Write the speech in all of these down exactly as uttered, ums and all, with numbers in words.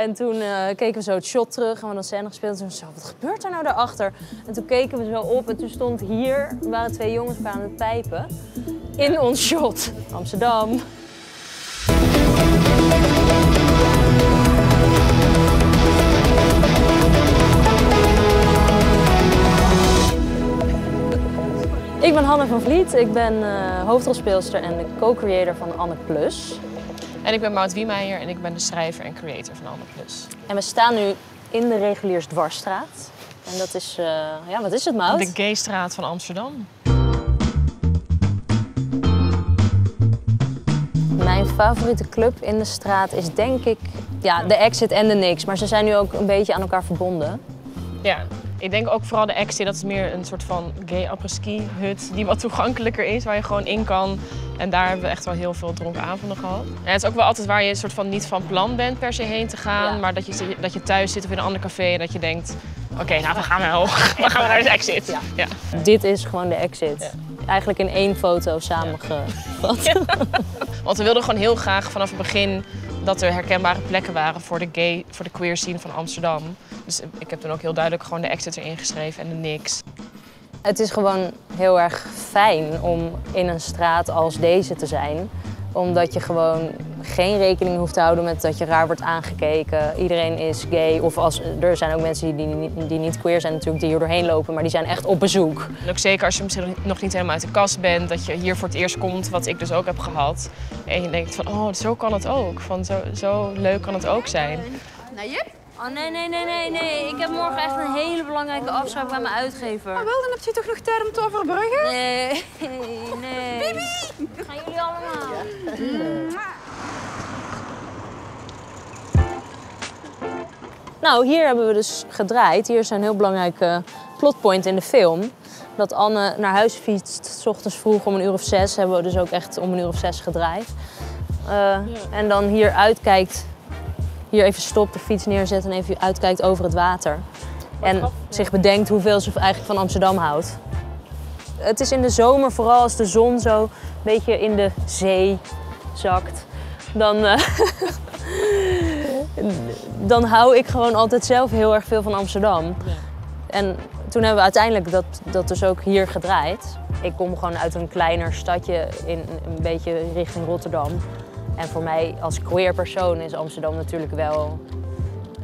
En toen uh, keken we zo het shot terug en we een scène gespeeld. En toen zo, wat gebeurt er nou daarachter? En toen keken we zo op en toen stond hier, waren twee jongens aan het pijpen. In ons shot. Amsterdam. Ik ben Hanna van Vliet, ik ben uh, hoofdrolspeelster en de co-creator van ANNE plus. En ik ben Maud Wiemeijer en ik ben de schrijver en creator van ANNE plus. En we staan nu in de Reguliersdwarsstraat. En dat is, uh, ja, wat is het, Maud? De gaystraat van Amsterdam. Mijn favoriete club in de straat is denk ik ja, de Exit en de NYX. Maar ze zijn nu ook een beetje aan elkaar verbonden. Ja. Ik denk ook vooral de Exit, dat is meer een soort van gay après-ski hut die wat toegankelijker is, waar je gewoon in kan. En daar hebben we echt wel heel veel dronken avonden gehad. En het is ook wel altijd waar je een soort van niet van plan bent per se heen te gaan, ja. Maar dat je, dat je thuis zit of in een ander café en dat je denkt, oké, okay, nou we gaan wel, we gaan naar de Exit. Ja. Ja. Dit is gewoon de Exit. Ja. Eigenlijk in één foto samengevat. Ja. Ja. Want we wilden gewoon heel graag vanaf het begin dat er herkenbare plekken waren voor de gay, voor de queer scene van Amsterdam. Dus ik heb toen ook heel duidelijk gewoon de Exit erin geschreven en de NYX. Het is gewoon heel erg fijn om in een straat als deze te zijn. Omdat je gewoon geen rekening hoeft te houden met dat je raar wordt aangekeken. Iedereen is gay. Of als, er zijn ook mensen die, die, die niet queer zijn natuurlijk, die hier doorheen lopen. Maar die zijn echt op bezoek. En ook zeker als je misschien nog niet helemaal uit de kast bent. Dat je hier voor het eerst komt, wat ik dus ook heb gehad. En je denkt van, oh, zo kan het ook. Van, zo, zo leuk kan het ook zijn. Nou, je? Oh, nee, nee, nee, nee, nee. Ik heb morgen echt een hele belangrijke afspraak bij mijn uitgever. Oh, wel, dan heb je toch nog tijd om te overbruggen? Nee, nee. Bibi! Gaan jullie allemaal? Ja. Nou, hier hebben we dus gedraaid. Hier is een heel belangrijke plotpoint in de film. Dat Anne naar huis fietst, 's ochtends vroeg om een uur of zes. Hebben we dus ook echt om een uur of zes gedraaid. Uh, ja. En dan hier uitkijkt. Hier even stopt, de fiets neerzet en even uitkijkt over het water. En zich bedenkt hoeveel ze eigenlijk van Amsterdam houdt. Het is in de zomer, vooral als de zon zo een beetje in de zee zakt. Dan, uh, dan hou ik gewoon altijd zelf heel erg veel van Amsterdam. Ja. En toen hebben we uiteindelijk dat, dat dus ook hier gedraaid. Ik kom gewoon uit een kleiner stadje, in, een beetje richting Rotterdam. En voor mij als queer persoon is Amsterdam natuurlijk wel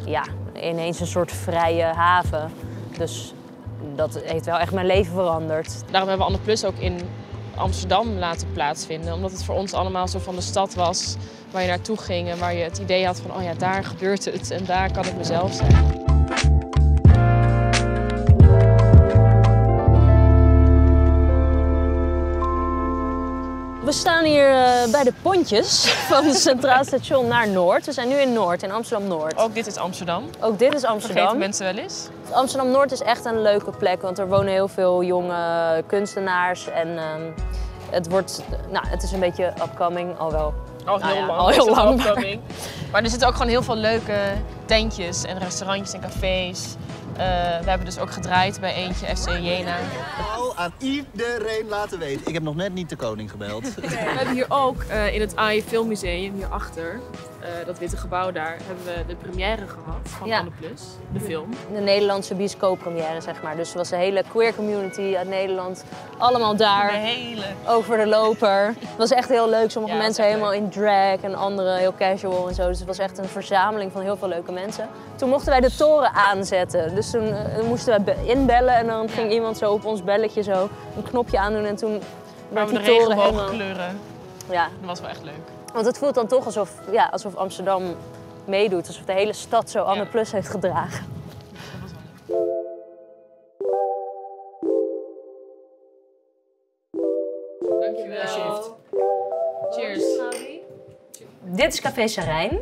ja, ineens een soort vrije haven. Dus dat heeft wel echt mijn leven veranderd. Daarom hebben we ANNE+ ook in Amsterdam laten plaatsvinden. Omdat het voor ons allemaal zo van de stad was waar je naartoe ging. En waar je het idee had van, oh ja, daar gebeurt het en daar kan ik mezelf zijn. We staan hier uh, bij de pontjes van het Centraal Station naar Noord. We zijn nu in Noord, in Amsterdam-Noord. Ook dit is Amsterdam. Ook dit is Amsterdam. Vergeten mensen wel eens. Amsterdam-Noord is echt een leuke plek, want er wonen heel veel jonge kunstenaars. En uh, het, wordt, nou, het is een beetje upcoming, al wel al heel nou ja, lang. Al heel lang upcoming. Maar er zitten ook gewoon heel veel leuke tentjes en restaurantjes en cafés. Uh, we hebben dus ook gedraaid bij eentje, F C Jena. Al aan iedereen laten weten. Ik heb nog net niet de koning gebeld. Nee. We hebben hier ook uh, in het A I Filmmuseum, hierachter, uh, dat witte gebouw daar, hebben we de première gehad van ja. ANNE plus, de film. De Nederlandse bioscooppremière, zeg maar. Dus er was de hele queer community uit Nederland, allemaal daar. De hele. Over de loper. Het was echt heel leuk. Sommige ja, mensen helemaal leuk. In drag en anderen heel casual en zo. Dus het was echt een verzameling van heel veel leuke mensen. Toen mochten wij de toren aanzetten. Dus toen uh, moesten we inbellen en dan ging iemand zo op ons belletje zo een knopje aandoen en toen werd die toren helemaal... kleuren. Ja. Dat was wel echt leuk. Want het voelt dan toch alsof, ja, alsof Amsterdam meedoet. Alsof de hele stad zo ANNE plus heeft gedragen. Dat was wel leuk. Dankjewel. Cheers. Dit is Café Saarein.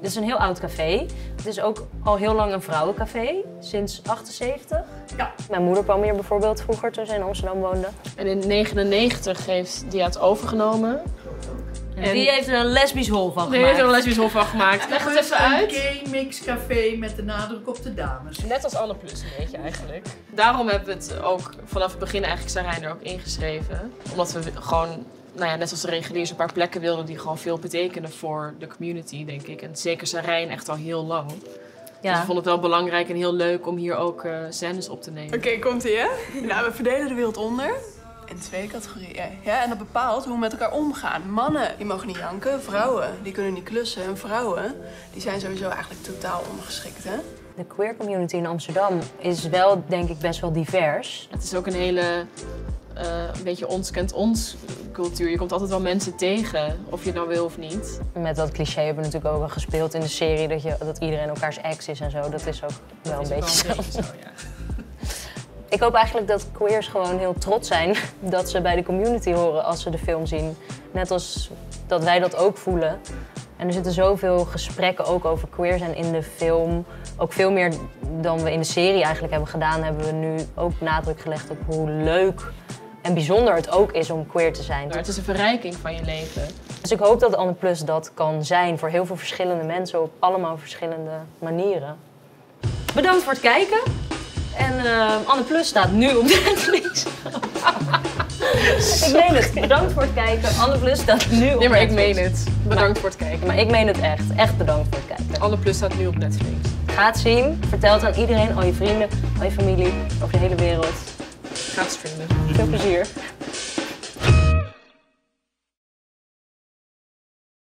Dit is een heel oud café. Het is ook al heel lang een vrouwencafé, sinds achtenzeventig. Ja. Mijn moeder kwam hier bijvoorbeeld vroeger toen ze in Amsterdam woonde. En in negentien negenennegentig heeft die het overgenomen. En, en die heeft er een lesbisch hol van gemaakt. Die heeft er een lesbisch hol van gemaakt. Leg het even uit. Een gay mix café met de nadruk op de dames. Net als ANNE plus een beetje eigenlijk. Daarom hebben we het ook vanaf het begin eigenlijk Saarein er ook ingeschreven. Omdat we gewoon nou ja, net als de reguliers een paar plekken wilden die gewoon veel betekenen voor de community, denk ik. En zeker Saarein echt al heel lang. Ja. Dus ik vond het wel belangrijk en heel leuk om hier ook uh, scènes op te nemen. Oké, okay, komt ie hè? Nou, we verdelen de wereld onder in twee categorieën. Ja, en dat bepaalt hoe we met elkaar omgaan. Mannen, die mogen niet janken. Vrouwen, die kunnen niet klussen. En vrouwen, die zijn sowieso eigenlijk totaal ongeschikt, hè? De queer community in Amsterdam is wel, denk ik, best wel divers. Het is ook een hele, uh, een beetje ons kent ons cultuur. Je komt altijd wel mensen tegen, of je het nou wil of niet. Met dat cliché hebben we natuurlijk ook wel gespeeld in de serie, dat, je, dat iedereen elkaars ex is en zo. Dat is ook wel dat een, is beetje wel een beetje zo. Ja. Ik hoop eigenlijk dat queers gewoon heel trots zijn dat ze bij de community horen als ze de film zien. Net als dat wij dat ook voelen. En er zitten zoveel gesprekken ook over queers en in de film. Ook veel meer dan we in de serie eigenlijk hebben gedaan, hebben we nu ook nadruk gelegd op hoe leuk en bijzonder het ook is om queer te zijn. Het is een verrijking van je leven. Dus ik hoop dat ANNE+ dat kan zijn voor heel veel verschillende mensen op allemaal verschillende manieren. Bedankt voor het kijken. En uh, ANNE+ staat nu op Netflix. Ik meen het. Bedankt voor het kijken. ANNE+ staat nu op Netflix. Nee, maar ik meen het. Bedankt maar, voor het kijken. Maar ik meen het echt. Echt bedankt voor het kijken. ANNE+ staat nu op Netflix. Ga het zien. Vertel het aan iedereen, al je vrienden, al je familie, over de hele wereld. Ga het streamen. Veel plezier.